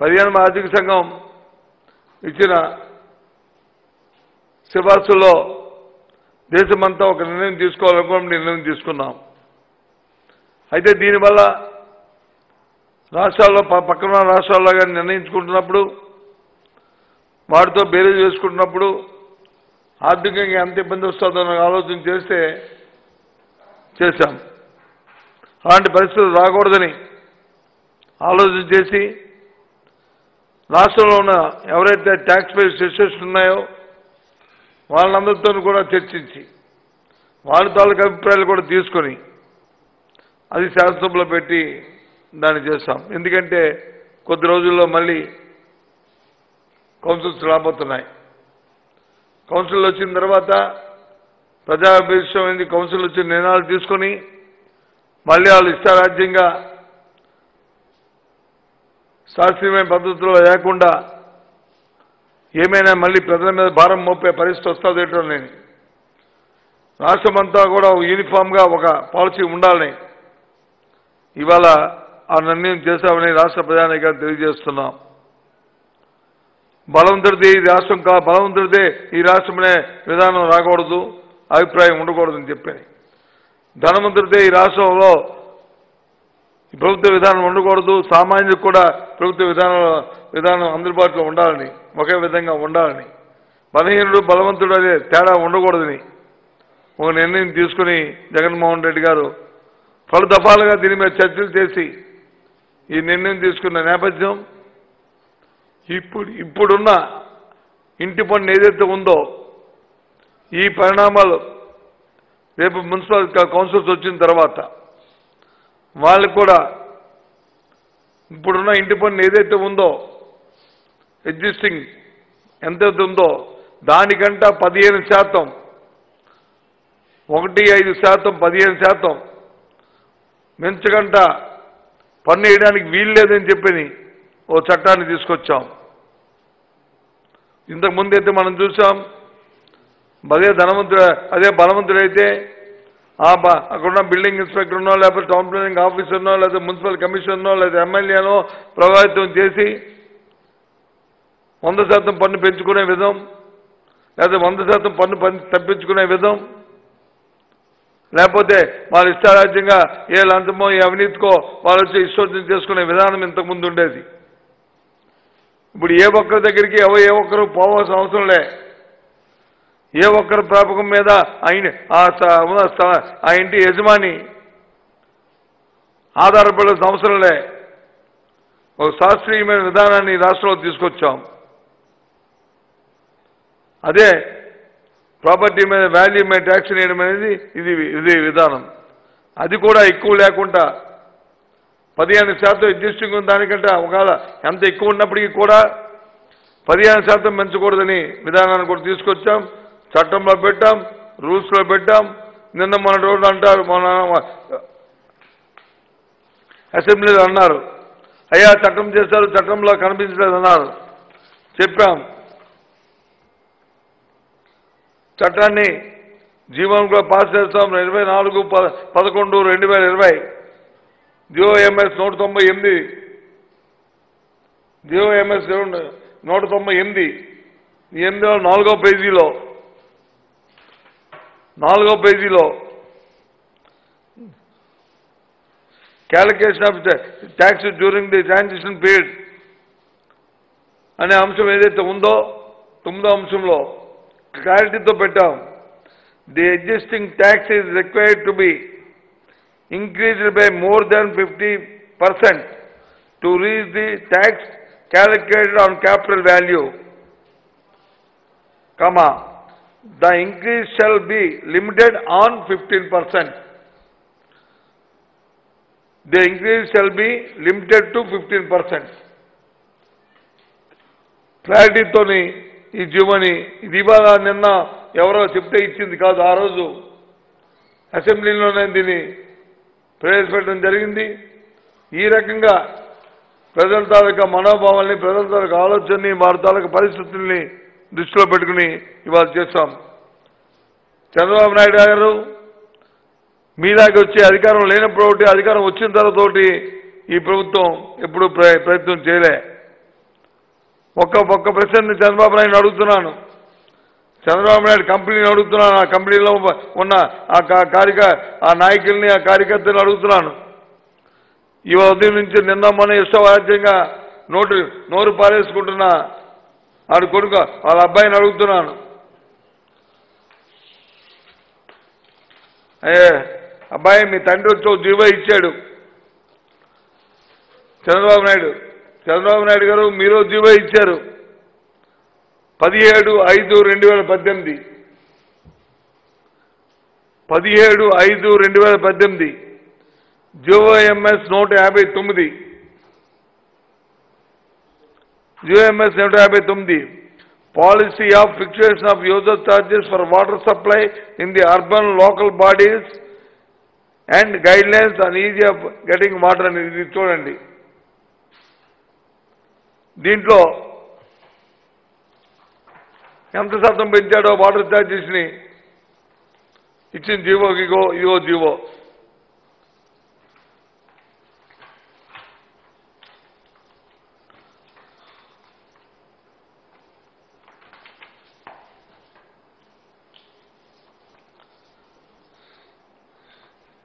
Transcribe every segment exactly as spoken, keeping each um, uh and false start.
పదిహేనవ ఆర్థిక సంఘం ఇచ్చిన సిఫార్సులో దేశమంతా ఒక నిర్ణయం తీసుకోవాలనుకున్నాం, నిర్ణయం తీసుకున్నాం. అయితే దీనివల్ల రాష్ట్రాల్లో పక్కన రాష్ట్రాల్లో కానీ నిర్ణయించుకుంటున్నప్పుడు వాటితో బేరీజ్ చేసుకుంటున్నప్పుడు ఆర్థికంగా ఎంత ఇబ్బంది వస్తుందన్న ఆలోచన చేస్తే చేశాం. అలాంటి పరిస్థితులు రాకూడదని ఆలోచన చేసి రాష్ట్రంలో ఉన్న ఎవరైతే ట్యాక్స్ పేయర్స్ చేసేస్తున్నాయో వాళ్ళందరితో కూడా చర్చించి వాళ్ళ తాలూకు అభిప్రాయాలు కూడా తీసుకొని అది శాసనసభలో పెట్టి దాన్ని చేస్తాం. ఎందుకంటే కొద్ది రోజుల్లో మళ్ళీ కౌన్సిల్స్ రాబోతున్నాయి. కౌన్సిల్ వచ్చిన తర్వాత ప్రజాభిష్టమైంది కౌన్సిల్ వచ్చిన నిర్ణయాలు తీసుకొని మళ్ళీ వాళ్ళు ఇష్టారాజ్యంగా శాస్త్రీయమైన పద్ధతిలో లేకుండా ఏమైనా మళ్ళీ ప్రజల మీద భారం మోపే పరిస్థితి వస్తుంది ఏంటో నేను రాష్ట్రమంతా కూడా యూనిఫామ్గా ఒక పాలసీ ఉండాలని ఇవాళ ఆ నిర్ణయం చేశామని రాష్ట్ర ప్రజానికాన్ని తెలియజేస్తున్నాం. బలవంతుడిదే ఈ రాష్ట్రం కా బలవంతుడిదే ఈ రాష్ట్రమనే విధానం రాకూడదు, అభిప్రాయం ఉండకూడదని చెప్పాను. ధనవంతుడిదే ఈ రాష్ట్రంలో ప్రభుత్వ విధానం ఉండకూడదు, సామాన్యులకు కూడా ప్రభుత్వ విధానం విధానం అందుబాటులో ఉండాలని, ఒకే విధంగా ఉండాలని, బలహీనుడు బలవంతుడు అనే తేడా ఉండకూడదని ఒక నిర్ణయం తీసుకుని జగన్మోహన్ రెడ్డి గారు పలు దఫాలుగా దీని మీద చర్చలు చేసి ఈ నిర్ణయం తీసుకున్న నేపథ్యం ఇప్పుడు ఇప్పుడున్న ఇంటి పన్ను ఏదైతే ఉందో ఈ పరిణామాలు రేపు మున్సిపల్ కౌన్సిల్స్ వచ్చిన తర్వాత వాళ్ళు కూడా ఇప్పుడున్న ఇంటి పన్ను ఏదైతే ఉందో ఎగ్జిస్టింగ్ ఎంతైతే ఉందో దానికంట పదిహేను శాతం ఒకటి ఐదు శాతం పదిహేను శాతం మించకంట పన్ను వేయడానికి వీలు లేదని చెప్పని ఓ చట్టాన్ని తీసుకొచ్చాం. ఇంతకుముందు అయితే మనం చూసాం అదే ధనవంతుడు అదే బలవంతుడైతే ఆ బా అక్కడున్న బిల్డింగ్ ఇన్స్పెక్టర్నో లేకపోతే టౌన్ ప్లానింగ్ ఆఫీసర్నో లేకపోతే మున్సిపల్ కమిషనర్నో లేదా ఎమ్మెల్యేనో ప్రభావితం చేసి వంద శాతం పన్ను పెంచుకునే విధం లేదా వంద శాతం పన్ను తప్పించుకునే విధం లేకపోతే వాళ్ళు ఇష్టారాజ్యంగా ఏ లంచమో ఏ అవినీతికో వాళ్ళు వచ్చి ఇష్టోర్జం చేసుకునే విధానం ఇంతకుముందు ఉండేది. ఇప్పుడు ఏ ఒక్కరి దగ్గరికి ఎవ ఏ ఒక్కరు పోవాల్సిన అవసరం లే, ఏ ఒక్కరి ప్రాపకం మీద ఆ ఇంటి యజమాని ఆధారపడాల్సిన అవసరం లే. ఒక శాస్త్రీయమైన విధానాన్ని రాష్ట్రంలో తీసుకొచ్చాం. అదే ప్రాపర్టీ మీద వాల్యూ మీద ట్యాక్స్ వేయడం అనేది ఇది ఇది విధానం. అది కూడా ఎక్కువ లేకుండా పదిహేను శాతం ఎగ్జిస్టింగ్ ఉన్న దానికంటే ఒకవేళ ఎంత ఎక్కువ ఉన్నప్పటికీ కూడా పదిహేను శాతం పెంచకూడదని విధానాన్ని కూడా తీసుకొచ్చాం, చట్టంలో పెట్టాం, రూల్స్లో పెట్టాం. నిన్న మన రోజు అంటారు మన అసెంబ్లీలో అన్నారు అయ్యా చట్టం చేశారు చట్టంలో కనిపించలేదన్నారు. చెప్పాం చట్టాన్ని జీవోలో పాస్ చేస్తాం. ఇరవై నాలుగు ప పదకొండు రెండు వేల ఇరవై జియోఎంఎస్ నూట తొంభై ఎనిమిది జియోఎంఎస్ నూట తొంభై ఎనిమిది ఎనిమిదిలో నాలుగో పేజీలో నాలుగో పేజీలో calculation of tax during the transition period అనే అంశం ఏదైతే ఉందో తొమ్మిదో అంశంలో క్లారిటీతో పెట్టాం. The existing tax is required to be increased by more than fifty percent to reach the tax calculated on capital value comma the increase shall be limited on fifteen percent the increase shall be limited to fifteen percent క్లారిటీతోని ఈ జీవోని ఇది ఇవాళ నిన్న ఎవరో చెప్తే ఇచ్చింది కాదు, ఆ రోజు అసెంబ్లీలోనే దీన్ని ప్రవేశపెట్టడం జరిగింది. ఈ రకంగా ప్రజల తాలూకా మనోభావాల్ని ప్రజల తాలూకా ఆలోచనని వారి తాలూకా పరిస్థితుల్ని దృష్టిలో పెట్టుకుని ఇవాళ చేస్తాం. చంద్రబాబు నాయుడు గారు మీలాగే వచ్చి అధికారం లేనప్పుడు ఒకటి, అధికారం వచ్చిన తర్వాత ఒకటి ఈ ప్రభుత్వం ఎప్పుడూ ప్రయత్నం చేయలే. प्रश्न चंद्रबाबు నాయుడు अड़ना चंद्रबाबు నాయుడు कंपनी अड़ना कंपनी उन्यक आयक कार्यकर्त अड़ना इवा उदय निंदा मन इष्टवाद्य नोट नोर पारे वाल अब्बा अड़ना अब्बा मी तंड्रो जीव इच्छा चंद्रबाबు నాయుడు चंद्रबाबु नायडू गारू मीरो जीवो इच्चारू पदिहेडु ऐदु रेंडु वेल पद्धति पदिहेडु ऐदु रेंडु वेल पद्धति जीवो एमएस नूट याबे तुम्मिदि जीवो एमएस नूट याबे तुम्मिदि policy of fixation of user charges for water supply in the urban local bodies and guidelines on ease of getting water अनेदी चूडंडी దీంట్లో ఎంత శాతం పెంచాడో వాటర్ చార్జెస్ ని ఇచ్చిన జీవోకి ఇగో జీవో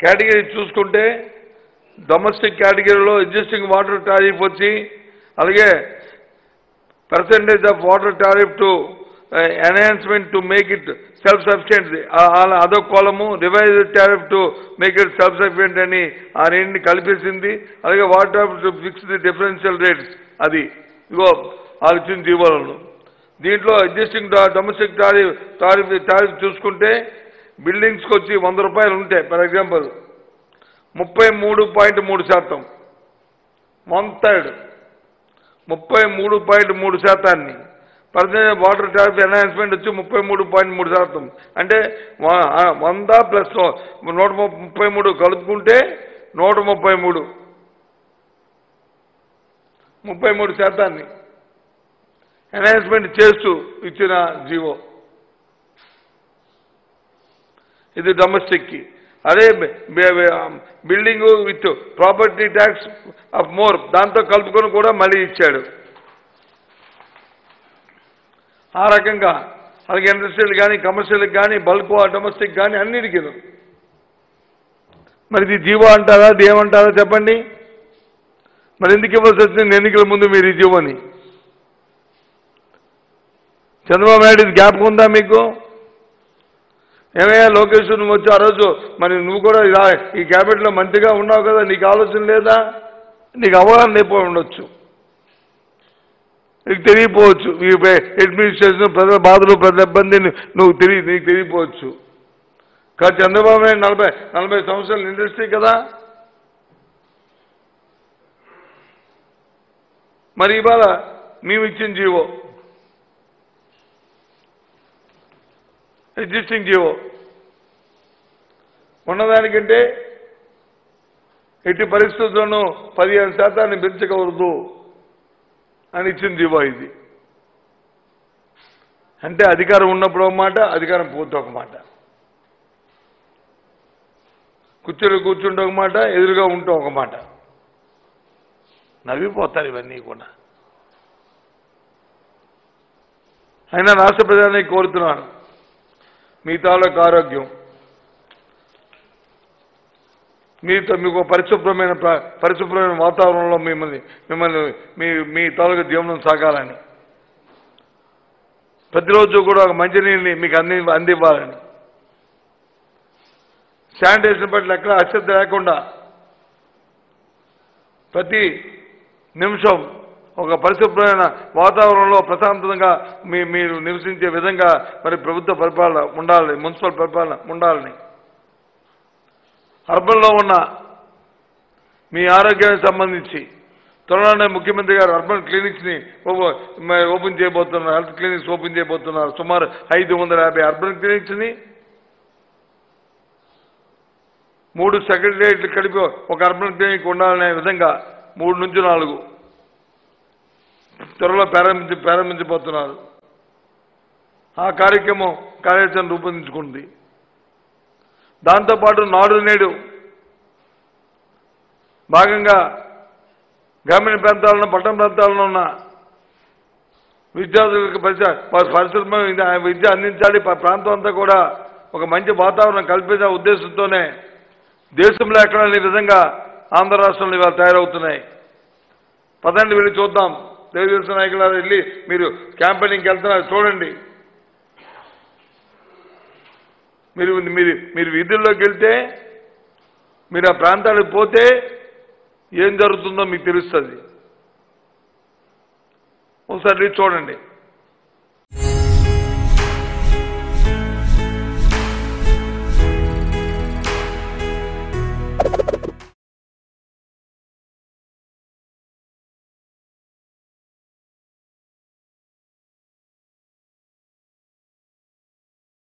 కేటగిరీ చూసుకుంటే డొమెస్టిక్ కేటగిరీలో ఎగ్జిస్టింగ్ వాటర్ టారిఫ్ వచ్చి అలాగే percentage of water tariff to uh, enhancement to make it self sufficient all other column revised tariff to make it self sufficient ani aa rendu kalipesindi alage water tariff to fix the differential rates adi igo alchin jeevalanu deentlo existing domestic tariff tariff tariff chusukunte buildings ku vachi one hundred rupayalu untayi for example thirty three point three percent one third ముప్పై మూడు point మూడు శాతాన్ని percent water tap enhancement వచ్చి ముప్పై మూడు point మూడు శాతం అంటే వంద ప్లస్ నూట ముప్పై మూడు కలుపుకుంటే నూట ముప్పై మూడు ముప్పై మూడు శాతాన్ని ఎన్హాన్స్మెంట్ చేస్తూ ఇచ్చిన జీవో ఇది డొమెస్టిక్కి అదే building with property tax of more దాంతో కలుపుకొని కూడా మళ్ళీ ఇచ్చాడు ఆ రకంగా అలాగే ఇండస్ట్రియల్ కానీ కమర్షియల్ కానీ బల్క్ డొమెస్టిక్ కానీ అన్నిటికీ మరి ఇది జీవో అంటారా ఏమంటారా చెప్పండి మరి ఎందుకు ఇవ్వాల్సి వచ్చింది ఎన్నికల ముందు మీరు ఈ జీవోని చంద్రబాబు నాయుడు జ్ఞాపకం ఉందా మీకు ఏమయ్యా లోకేష్ నువ్వు వచ్చి ఆ రోజు మరి నువ్వు కూడా ఈ క్యాబినెట్లో మంత్రిగా ఉన్నావు కదా నీకు ఆలోచన లేదా నీకు అవగాహన లేకపోయి ఉండొచ్చు నీకు తెలియపోవచ్చు ఈ అడ్మినిస్ట్రేషన్ ప్రజల బాధలు ప్రజల ఇబ్బంది నువ్వు తెలియ నీకు తెలియపోవచ్చు కానీ చంద్రబాబు నాయుడు నలభై నలభై సంవత్సరాల ఇండస్ట్రీ కదా మరి ఇవాళ మేము ఇచ్చిన జీవో ఎగ్జిస్టింగ్ జీవో ఉన్నదానికంటే ఎట్టి పరిస్థితుల్లోనూ పదిహేను శాతాన్ని పెంచకూడదు అని ఇచ్చింది జీవో ఇది అంటే అధికారం ఉన్నప్పుడు ఒక మాట అధికారం పోతే ఒక మాట కూర్చొని కూర్చుంటే ఒక మాట ఎదురుగా ఉంటే ఒక మాట నవ్విపోతారు ఇవన్నీ కూడా అయినా రాష్ట్ర ప్రజాన్ని కోరుతున్నాను మిగతాలకు ఆరోగ్యం మీతో మీకు పరిశుభ్రమైన పరిశుభ్రమైన వాతావరణంలో మిమ్మల్ని మిమ్మల్ని మీ మీ తాలూకు జీవనం సాగాలని ప్రతిరోజు కూడా ఒక మంచినీళ్ళని మీకు అంది అందివ్వాలని శానిటేషన్ పట్ల ఎక్కడ అశ్రద్ధ లేకుండా ప్రతి నిమిషం ఒక పరిశుభ్రమైన వాతావరణంలో ప్రశాంతంగా మీ మీరు నివసించే విధంగా మరి ప్రభుత్వ పరిపాలన ఉండాలని మున్సిపల్ పరిపాలన ఉండాలని అర్బన్లో ఉన్న మీ ఆరోగ్యానికి సంబంధించి త్వరలోనే ముఖ్యమంత్రి గారు అర్బన్ క్లినిక్స్ని ఓపెన్ చేయబోతున్నారు హెల్త్ క్లినిక్స్ ఓపెన్ చేయబోతున్నారు సుమారు ఐదు వందల యాభై అర్బన్ క్లినిక్స్ని మూడు సెక్రటేరియట్లు కలిపి ఒక అర్బన్ క్లినిక్ ఉండాలనే విధంగా మూడు నుంచి నాలుగు త్వరలో ప్రారంభించి ప్రారంభించబోతున్నారు ఆ కార్యక్రమం కార్యాచరణ రూపొందించుకుంది దాంతోపాటు నాడు నేడు భాగంగా గ్రామీణ ప్రాంతాలను పట్టణ ప్రాంతాలను ఉన్న విద్యార్థులకు పరిశుభ్రమ విద్య అందించాలి ప్రాంతం అంతా కూడా ఒక మంచి వాతావరణం కల్పించే ఉద్దేశంతోనే దేశంలో ఎక్కడ లేని విధంగా ఆంధ్ర రాష్ట్రంలో ఇవాళ తయారవుతున్నాయి. పదండి వెళ్ళి చూద్దాం. తెలుగుదేశం నాయకులు వెళ్ళి మీరు క్యాంపెయినింగ్కి వెళ్తున్నారు చూడండి. మీరు మీరు మీరు వీధుల్లోకి వెళ్తే మీరు ఆ ప్రాంతానికి పోతే ఏం జరుగుతుందో మీకు తెలుస్తుంది. ఒకసారి చూడండి.